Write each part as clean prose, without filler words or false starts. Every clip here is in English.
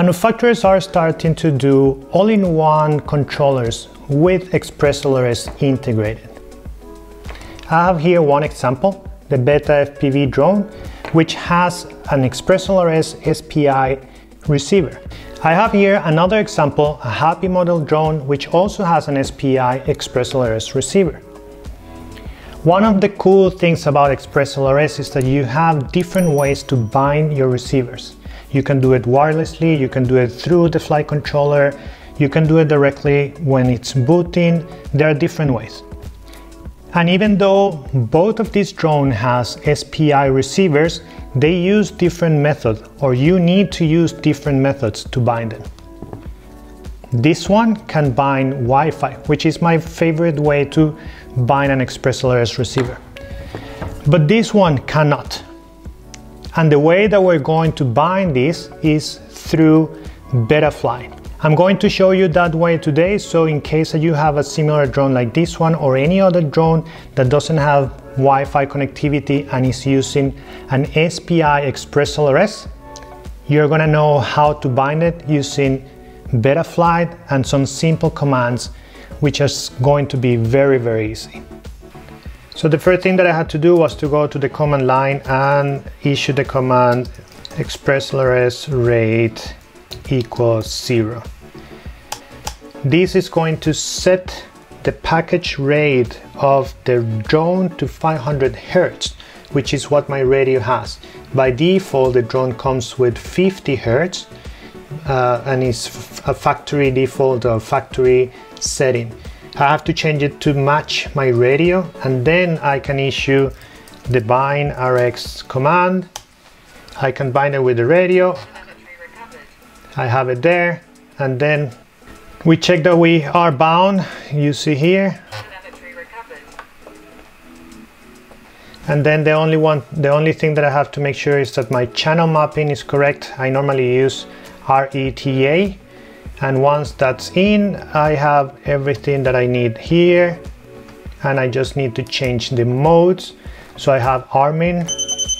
Manufacturers are starting to do all-in-one controllers with ExpressLRS integrated. I have here one example, the BetaFPV drone, which has an ExpressLRS SPI receiver. I have here another example, a Happy Model drone, which also has an SPI ExpressLRS receiver. One of the cool things about ExpressLRS is that you have different ways to bind your receivers. You can do it wirelessly, you can do it through the flight controller, you can do it directly when it's booting. There are different ways. And even though both of these drones has SPI receivers, they use different methods, or you need to use different methods to bind them. This one can bind Wi-Fi, which is my favorite way to bind an ExpressLRS receiver. But this one cannot. And the way that we're going to bind this is through Betaflight. I'm going to show you that way today, so in case that you have a similar drone like this one or any other drone that doesn't have Wi-Fi connectivity and is using an SPI ExpressLRS, you're gonna know how to bind it using Betaflight and some simple commands, which is going to be very, very easy. So the first thing that I had to do was to go to the command line and issue the command ExpressLRS rate equals 0. This is going to set the package rate of the drone to 500 Hz, which is what my radio has. By default, the drone comes with 50 Hz and is a factory default or factory setting. I have to change it to match my radio, and then I can issue the bind RX command. I can bind it with the radio. I have it there, and then we check that we are bound, you see here. And then the only thing that I have to make sure is that my channel mapping is correct. I normally use RETA, and once that's in, I have everything that I need here, and I just need to change the modes. So I have arming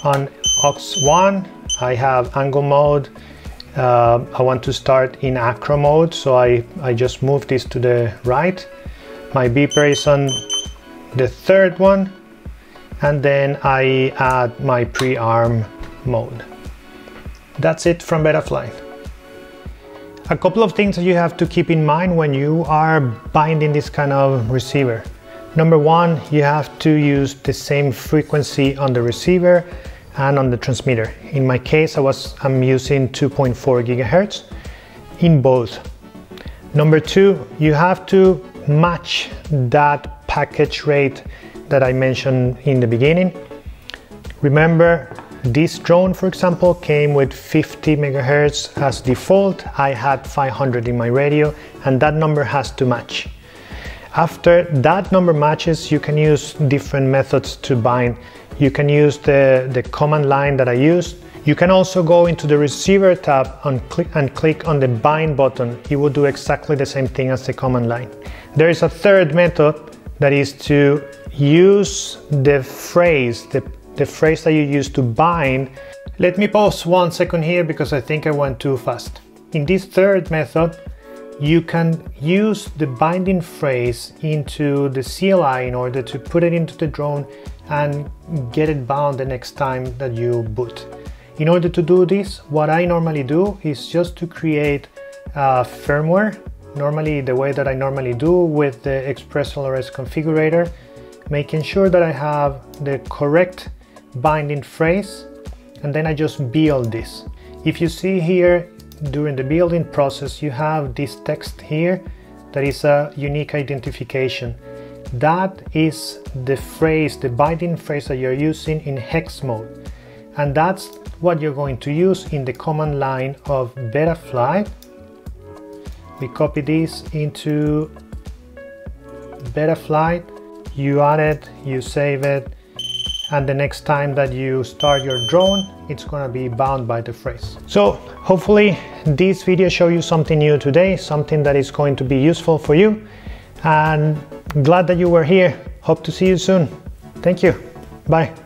on aux 1, I have angle mode. I want to start in acro mode, so I just move this to the right. My beeper is on the third one, and then I add my pre-arm mode. That's it from Betaflight. A couple of things that you have to keep in mind when you are binding this kind of receiver. Number one, you have to use the same frequency on the receiver and on the transmitter. In my case, I'm using 2.4 gigahertz in both. Number two, you have to match that package rate that I mentioned in the beginning. Remember, this drone, for example, came with 50 megahertz as default. I had 500 in my radio, and that number has to match. After that number matches, you can use different methods to bind. You can use the command line that I used. You can also go into the receiver tab and click on the bind button. It will do exactly the same thing as the command line. There is a third method that is to use the phrase, the phrase that you use to bind. Let me pause 1 second here because I think I went too fast. In this third method, you can use the binding phrase into the CLI in order to put it into the drone and get it bound the next time that you boot. In order to do this, what I normally do is just to create a firmware, normally the way that I normally do with the ExpressLRS configurator, making sure that I have the correct binding phrase, and then I just build this. If you see here, during the building process, you have this text here that is a unique identification. That is the phrase, the binding phrase that you're using in hex mode, and that's what you're going to use in the command line of Betaflight. We copy this into Betaflight, you add it, you save it, and the next time that you start your drone, it's gonna be bound by the phrase. So hopefully this video showed you something new today, something that is going to be useful for you, and glad that you were here. Hope to see you soon. Thank you. Bye.